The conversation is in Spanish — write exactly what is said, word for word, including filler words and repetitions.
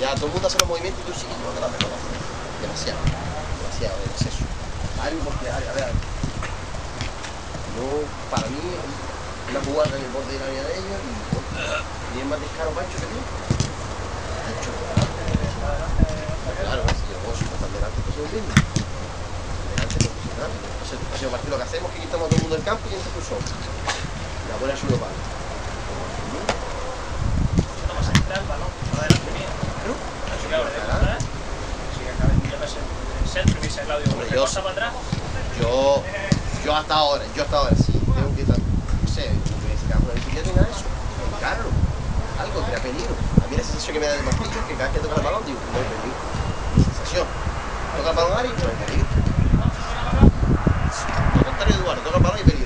ya todo el mundo hace los movimientos y tú sigues llevando la pelota. Demasiado, demasiado, en exceso. Algo porque, a ver, a ver. No, para mí, una jugada en el borde de la área de ellos y bien más descaro Pancho que tú. Pancho, claro, si yo puedo subir tan delante, pues es el mismo. Delante es profesional. Entonces, el partido lo que hacemos es que quitamos a todo el mundo del campo y entra tu solo. La bola es un local. El balón, para adelante mía. ¿No? Así que ahora, ¿verdad? Así que acá vendría el centro y dice Claudio, ¿por qué pasa para atrás? Yo, yo hasta ahora, yo hasta ahora, sí, tengo que, no sé, me dice que una bicicleta y nada de eso, encargo, algo, crea peligro. A mí la sensación que me da de martillo es que cada vez que toca el balón, digo, no hay peligro. Mi sensación, toca el balón área y no hay peligro. Al contrario de Eduardo, toca el balón y peligro.